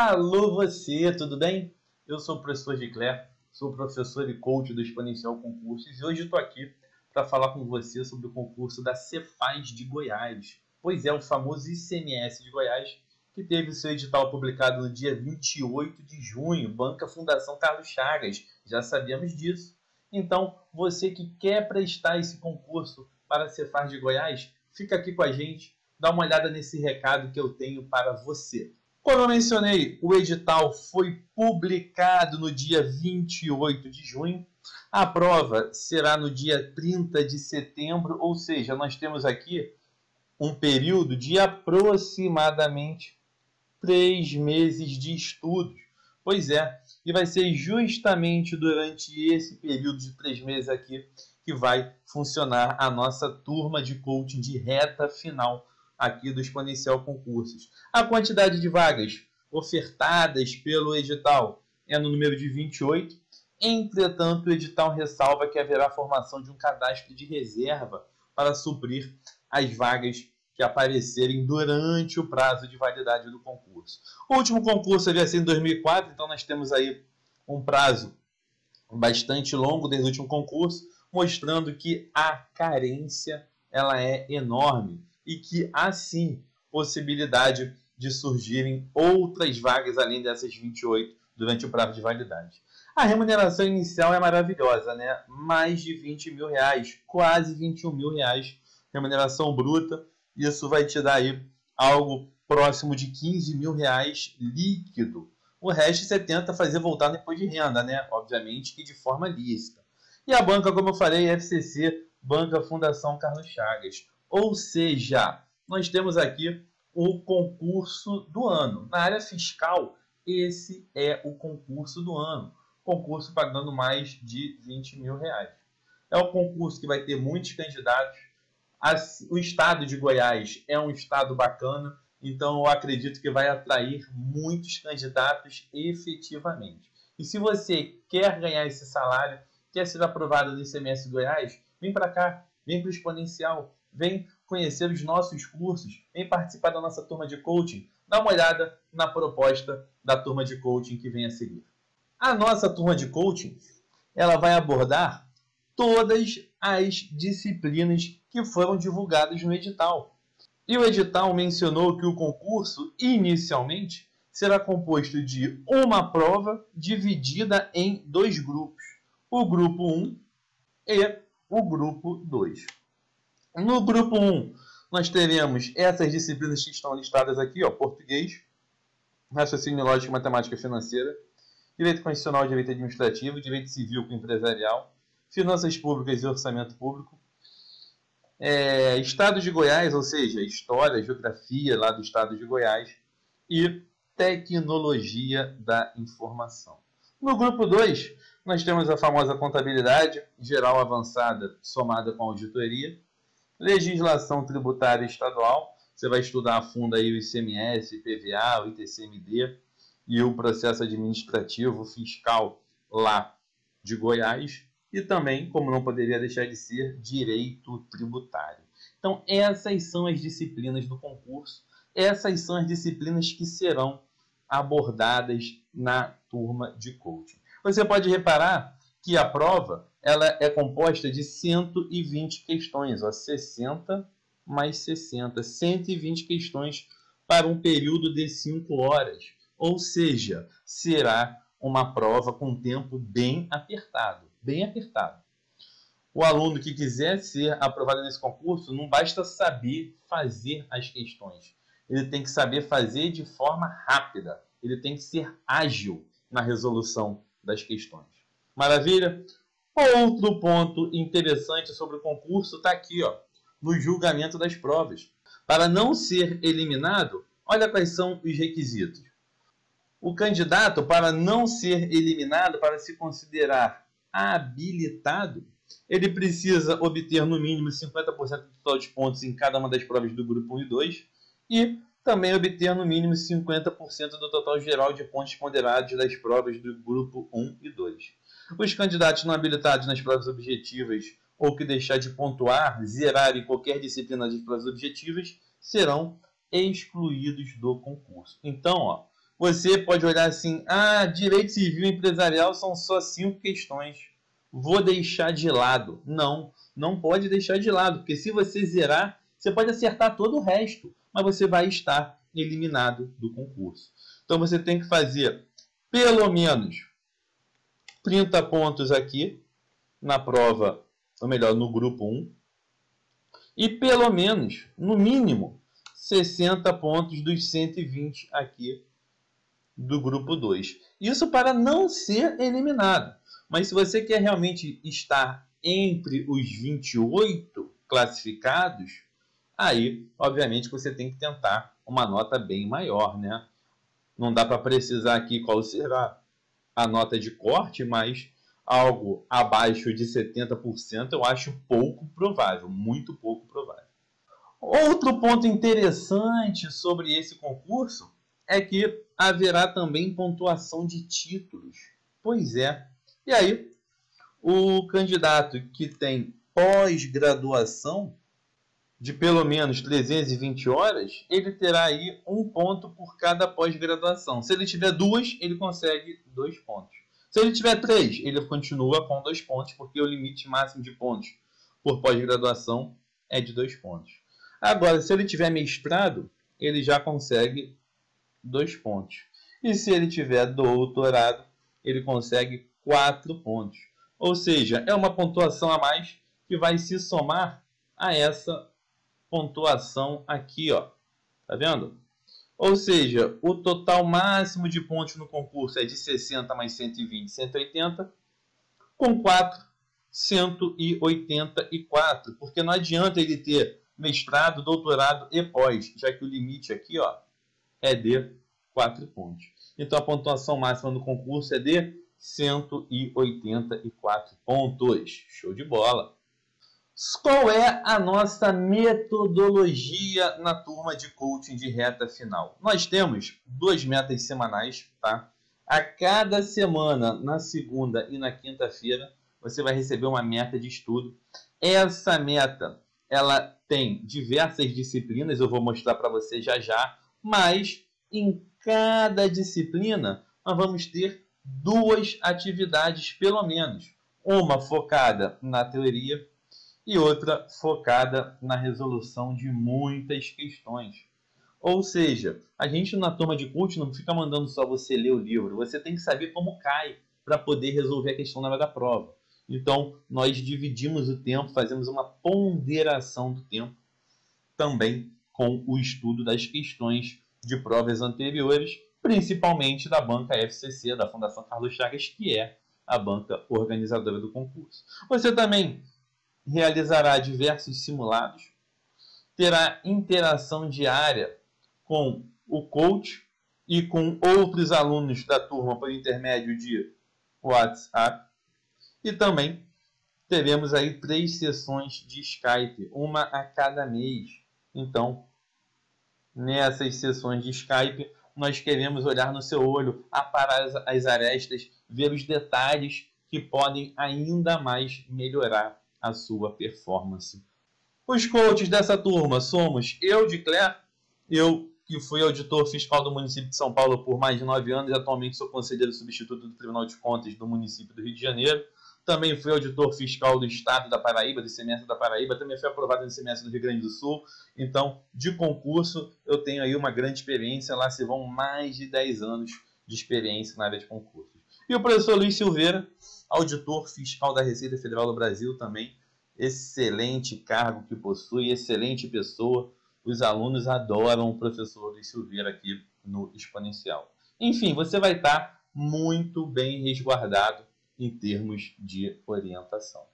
Alô você, tudo bem? Eu sou o professor Giclé, sou professor e coach do Exponencial Concursos e hoje estou aqui para falar com você sobre o concurso da SEFAZ de Goiás. Pois é, o famoso ICMS de Goiás, que teve seu edital publicado no dia 28 de junho, banca Fundação Carlos Chagas, já sabemos disso. Então, você que quer prestar esse concurso para a SEFAZ de Goiás, fica aqui com a gente, dá uma olhada nesse recado que eu tenho para você. Como eu mencionei, o edital foi publicado no dia 28 de junho. A prova será no dia 30 de setembro, ou seja, nós temos aqui um período de aproximadamente 3 meses de estudos. Pois é, e vai ser justamente durante esse período de 3 meses aqui que vai funcionar a nossa turma de coaching de reta final aqui do Exponencial Concursos. A quantidade de vagas ofertadas pelo edital é no número de 28. Entretanto, o edital ressalva que haverá a formação de um cadastro de reserva para suprir as vagas que aparecerem durante o prazo de validade do concurso. O último concurso havia sido em 2004, então nós temos aí um prazo bastante longo desde o último concurso, mostrando que a carência ela é enorme. E que há sim possibilidade de surgirem outras vagas além dessas 28 durante o prazo de validade. A remuneração inicial é maravilhosa, né? Mais de 20 mil reais, quase 21 mil reais, remuneração bruta. Isso vai te dar aí algo próximo de 15 mil reais líquido. O resto você tenta fazer voltar depois de renda, né? Obviamente que de forma lícita. E a banca, como eu falei, FCC, banca Fundação Carlos Chagas. Ou seja, nós temos aqui o concurso do ano. Na área fiscal, esse é o concurso do ano. Concurso pagando mais de 20 mil reais. É um concurso que vai ter muitos candidatos. O estado de Goiás é um estado bacana, então eu acredito que vai atrair muitos candidatos efetivamente. E se você quer ganhar esse salário, quer ser aprovado no ICMS Goiás, vem para cá, vem para o Exponencial. Vem conhecer os nossos cursos, vem participar da nossa turma de coaching. Dá uma olhada na proposta da turma de coaching que vem a seguir. A nossa turma de coaching, ela vai abordar todas as disciplinas que foram divulgadas no edital. E o edital mencionou que o concurso, inicialmente, será composto de uma prova dividida em 2 grupos. O grupo 1 e o grupo 2. No grupo 1, nós teremos essas disciplinas que estão listadas aqui, ó, português, raciocínio lógico e matemática financeira, direito constitucional e direito administrativo, direito civil e empresarial, finanças públicas e orçamento público, estado de Goiás, ou seja, história, geografia lá do estado de Goiás e tecnologia da informação. No grupo 2, nós temos a famosa contabilidade geral avançada somada com auditoria, legislação tributária estadual, você vai estudar a fundo aí o ICMS, IPVA, o ITCMD e o processo administrativo fiscal lá de Goiás e também, como não poderia deixar de ser, direito tributário. Então, essas são as disciplinas do concurso, essas são as disciplinas que serão abordadas na turma de coaching. Você pode reparar que a prova ela é composta de 120 questões, ó, 60 mais 60, 120 questões para um período de 5 horas. Ou seja, será uma prova com tempo bem apertado, bem apertado. O aluno que quiser ser aprovado nesse concurso, não basta saber fazer as questões. Ele tem que saber fazer de forma rápida. Ele tem que ser ágil na resolução das questões. Maravilha? Outro ponto interessante sobre o concurso está aqui, ó, no julgamento das provas. Para não ser eliminado, olha quais são os requisitos. O candidato, para não ser eliminado, para se considerar habilitado, ele precisa obter no mínimo 50% do total de pontos em cada uma das provas do grupo 1 e 2 e também obter no mínimo 50% do total geral de pontos ponderados das provas do grupo 1 e 2. Os candidatos não habilitados nas provas objetivas ou que deixar de pontuar, zerar em qualquer disciplina das provas objetivas, serão excluídos do concurso. Então, ó, você pode olhar assim, ah, direito civil e empresarial são só 5 questões, vou deixar de lado. Não, não pode deixar de lado, porque se você zerar, você pode acertar todo o resto, mas você vai estar eliminado do concurso. Então, você tem que fazer pelo menos 30 pontos aqui na prova, ou melhor, no grupo 1, e pelo menos, no mínimo, 60 pontos dos 120 aqui do grupo 2. Isso para não ser eliminado. Mas se você quer realmente estar entre os 28 classificados, aí, obviamente, você tem que tentar uma nota bem maior, né? Não dá para precisar aqui qual será a nota de corte, mas algo abaixo de 70% eu acho pouco provável, muito pouco provável. Outro ponto interessante sobre esse concurso é que haverá também pontuação de títulos. Pois é. E aí, o candidato que tem pós-graduação de pelo menos 320 horas, ele terá aí 1 ponto por cada pós-graduação. Se ele tiver 2, ele consegue 2 pontos. Se ele tiver 3, ele continua com 2 pontos, porque o limite máximo de pontos por pós-graduação é de 2 pontos. Agora, se ele tiver mestrado, ele já consegue 2 pontos. E se ele tiver doutorado, ele consegue 4 pontos. Ou seja, é uma pontuação a mais que vai se somar a essa pontuação aqui, ó. Tá vendo? Ou seja, o total máximo de pontos no concurso é de 60 mais 120, 180, com 4, 184. Porque não adianta ele ter mestrado, doutorado e pós, já que o limite aqui, ó, é de 4 pontos. Então, a pontuação máxima no concurso é de 184 pontos. Show de bola! Qual é a nossa metodologia na turma de coaching de reta final? Nós temos 2 metas semanais, tá? A cada semana, na segunda e na quinta-feira, você vai receber uma meta de estudo. Essa meta, ela tem diversas disciplinas, eu vou mostrar para você já já, mas em cada disciplina nós vamos ter 2 atividades, pelo menos. Uma focada na teoria e outra focada na resolução de muitas questões. Ou seja, a gente na turma de coaching não fica mandando só você ler o livro, você tem que saber como cai para poder resolver a questão na hora da prova. Então, nós dividimos o tempo, fazemos uma ponderação do tempo, também com o estudo das questões de provas anteriores, principalmente da banca FCC, da Fundação Carlos Chagas, que é a banca organizadora do concurso. Você também realizará diversos simulados, terá interação diária com o coach e com outros alunos da turma por intermédio de WhatsApp. E também teremos aí 3 sessões de Skype, uma a cada mês. Então, nessas sessões de Skype, nós queremos olhar no seu olho, aparar as arestas, ver os detalhes que podem ainda mais melhorar a sua performance. Os coaches dessa turma somos eu, Giclé, eu que fui auditor fiscal do município de São Paulo por mais de 9 anos, atualmente sou conselheiro substituto do Tribunal de Contas do município do Rio de Janeiro, também fui auditor fiscal do Estado da Paraíba, do ICMS da Paraíba, também fui aprovado no ICMS do Rio Grande do Sul, então de concurso eu tenho aí uma grande experiência, lá se vão mais de 10 anos de experiência na área de concursos. E o professor Luiz Silveira, auditor fiscal da Receita Federal do Brasil também, excelente cargo que possui, excelente pessoa. Os alunos adoram o professor Luiz Silveira aqui no Exponencial. Enfim, você vai estar muito bem resguardado em termos de orientação.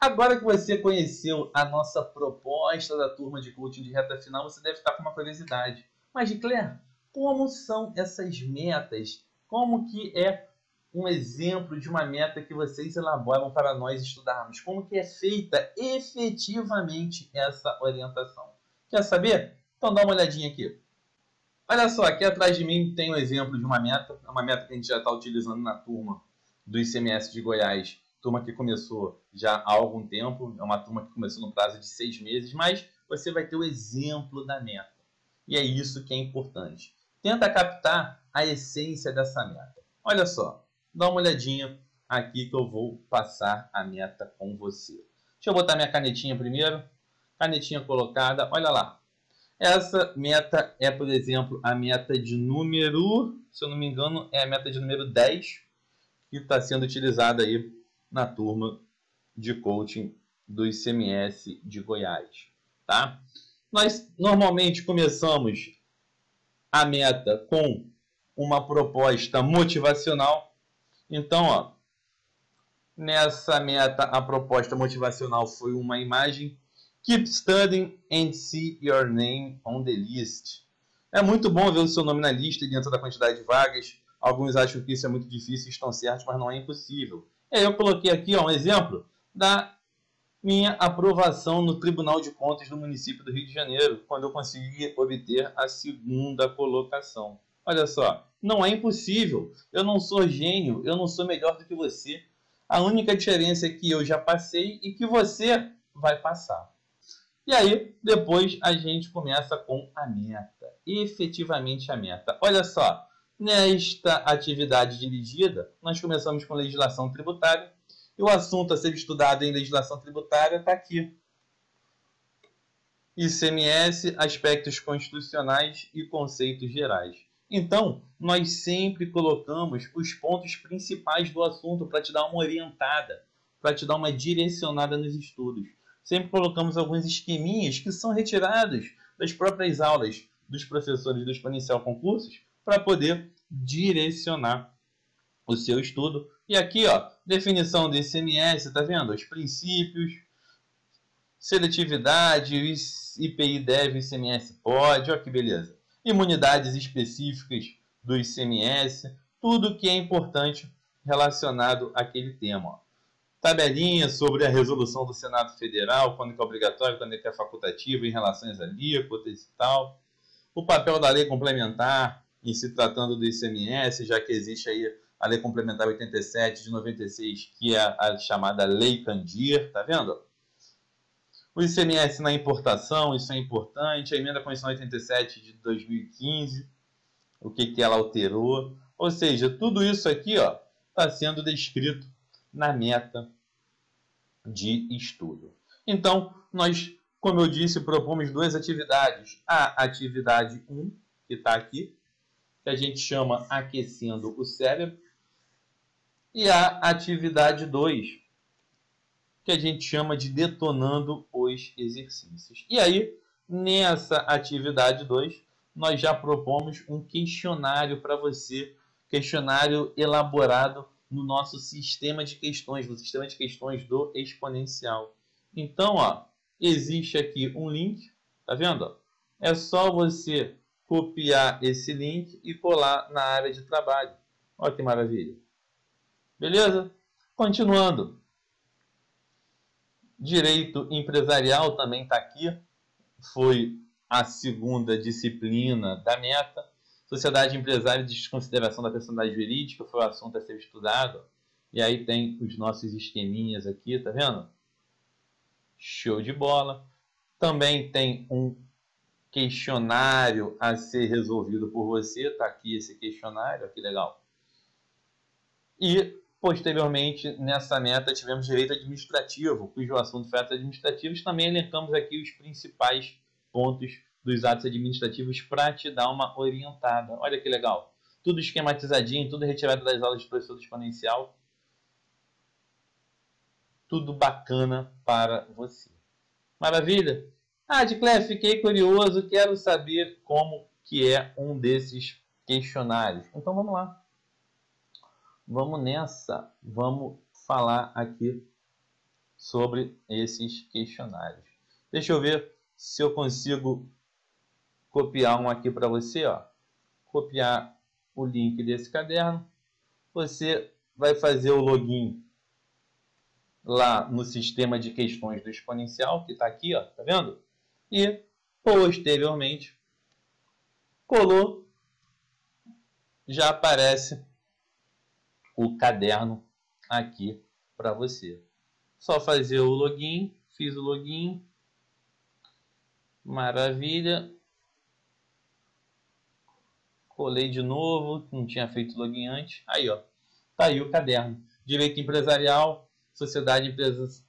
Agora que você conheceu a nossa proposta da turma de coaching de reta final, você deve estar com uma curiosidade. Mas, Giclé, como são essas metas? Como que é um exemplo de uma meta que vocês elaboram para nós estudarmos? Como que é feita efetivamente essa orientação? Quer saber? Então dá uma olhadinha aqui. Olha só, aqui atrás de mim tem um exemplo de uma meta que a gente já está utilizando na turma do ICMS de Goiás, turma que começou já há algum tempo, é uma turma que começou no prazo de 6 meses, mas você vai ter o exemplo da meta. E é isso que é importante. tenta captar a essência dessa meta. Olha só, dá uma olhadinha aqui que eu vou passar a meta com você. Deixa eu botar minha canetinha primeiro. Canetinha colocada, olha lá. Essa meta é, por exemplo, a meta de número, se eu não me engano, é a meta de número 10, que está sendo utilizada aí na turma de coaching do ICMS de Goiás, tá? Nós normalmente começamos a meta com uma proposta motivacional. Então, ó, nessa meta, a proposta motivacional foi uma imagem. Keep studying and see your name on the list. É muito bom ver o seu nome na lista dentro da quantidade de vagas. Alguns acham que isso é muito difícil, estão certos, mas não é impossível. E aí eu coloquei aqui, ó, um exemplo da minha aprovação no Tribunal de Contas do município do Rio de Janeiro, quando eu consegui obter a segunda colocação. Olha só, não é impossível. Eu não sou gênio, eu não sou melhor do que você. A única diferença é que eu já passei e que você vai passar. E aí, depois a gente começa com a meta, efetivamente a meta. Olha só, nesta atividade dirigida, nós começamos com legislação tributária e o assunto a ser estudado em legislação tributária está aqui. ICMS, aspectos constitucionais e conceitos gerais. Então, nós sempre colocamos os pontos principais do assunto para te dar uma orientada, para te dar uma direcionada nos estudos. Sempre colocamos alguns esqueminhas que são retirados das próprias aulas dos professores do Exponencial Concursos para poder direcionar o seu estudo. E aqui, ó, definição do ICMS, tá vendo? Os princípios, seletividade, IPI deve, ICMS pode, ó que beleza. Imunidades específicas do ICMS, tudo que é importante relacionado àquele tema, ó. Tabelinha sobre a resolução do Senado Federal, quando que é obrigatório, quando que é facultativo, em relação às alíquotas e tal. O papel da lei complementar, em se tratando do ICMS, já que existe aí a lei complementar 87 de 96, que é a chamada Lei Candir, tá vendo? O ICMS na importação, isso é importante. A Emenda Constitucional 87 de 2015, o que ela alterou. Ou seja, tudo isso aqui, ó, está sendo descrito na meta de estudo. Então, nós, como eu disse, propomos duas atividades. A atividade 1, que está aqui, que a gente chama Aquecendo o Cérebro, e a atividade 2, que a gente chama de Detonando os Exercícios. E aí, nessa atividade 2, nós já propomos um questionário para você, questionário elaborado no nosso sistema de questões, no sistema de questões do Exponencial. Então, ó, existe aqui um link, tá vendo? É só você copiar esse link e colar na área de trabalho. Olha que maravilha. Beleza? Continuando. Direito empresarial também tá aqui. Foi a segunda disciplina da meta. Sociedade empresária e desconsideração da personalidade jurídica foi o assunto a ser estudado. E aí tem os nossos esqueminhas aqui, tá vendo? Show de bola. Também tem um questionário a ser resolvido por você. Tá aqui esse questionário, que legal. E, posteriormente, nessa meta tivemos direito administrativo, cujo assunto foi atos administrativos. Também elencamos aqui os principais pontos dos atos administrativos para te dar uma orientada. Olha que legal. Tudo esquematizadinho, tudo retirado das aulas de professor do Exponencial. Tudo bacana para você. Maravilha? Ah, Giclé, fiquei curioso, quero saber como que é um desses questionários. Então vamos lá. Vamos nessa. Vamos falar aqui sobre esses questionários. Deixa eu ver se eu consigo copiar um aqui para você, ó. Copiar o link desse caderno. Você vai fazer o login lá no sistema de questões do Exponencial, que está aqui, ó, tá vendo? E, posteriormente, colou, já aparece o caderno aqui para você. Só fazer o login, fiz o login. Maravilha. colei de novo, não tinha feito login antes. Aí, ó, tá aí o caderno. Direito empresarial, sociedade,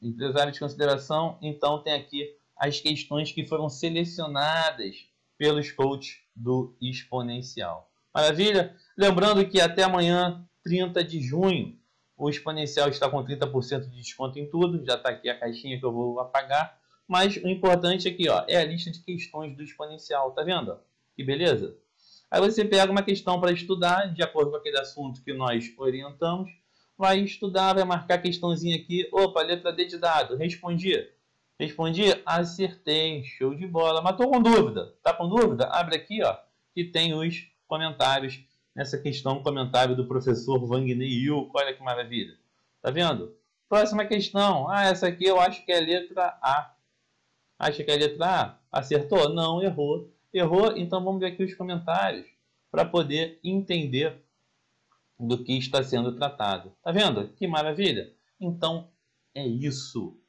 empresário de consideração. Então, tem aqui as questões que foram selecionadas pelos coaches do Exponencial. Maravilha? Lembrando que até amanhã, 30 de junho, o Exponencial está com 30% de desconto em tudo. Já está aqui a caixinha que eu vou apagar. Mas o importante aqui, ó, é a lista de questões do Exponencial. Tá vendo? Que beleza? Aí você pega uma questão para estudar, de acordo com aquele assunto que nós orientamos. Vai estudar, vai marcar a questãozinha aqui. Opa, letra D de dado. Respondi. Respondi? Acertei. Show de bola. Mas estou com dúvida. Tá com dúvida? Abre aqui, ó, que tem os comentários. Nessa questão, comentário do professor Vangeneil. Olha que maravilha. Tá vendo? Próxima questão. Ah, essa aqui eu acho que é letra A. Acha que é letra A? Acertou? Não, errou. Errou, então vamos ver aqui os comentários para poder entender do que está sendo tratado. Tá vendo? Que maravilha! Então, é isso.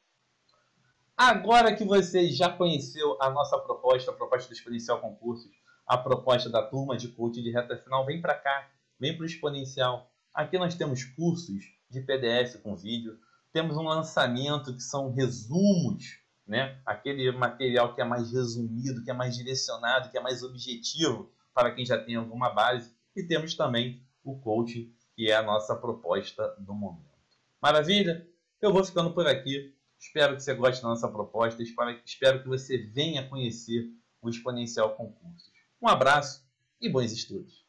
Agora que você já conheceu a nossa proposta, a proposta do Exponencial Concursos, a proposta da turma de coaching de reta final, vem para cá, vem para o Exponencial. Aqui nós temos cursos de PDF com vídeo, temos um lançamento que são resumos, né? Aquele material que é mais resumido, que é mais direcionado, que é mais objetivo para quem já tem alguma base. E temos também o coaching, que é a nossa proposta do momento. Maravilha? Eu vou ficando por aqui. Espero que você goste da nossa proposta. Espero que você venha conhecer o Exponencial Concursos. Um abraço e bons estudos!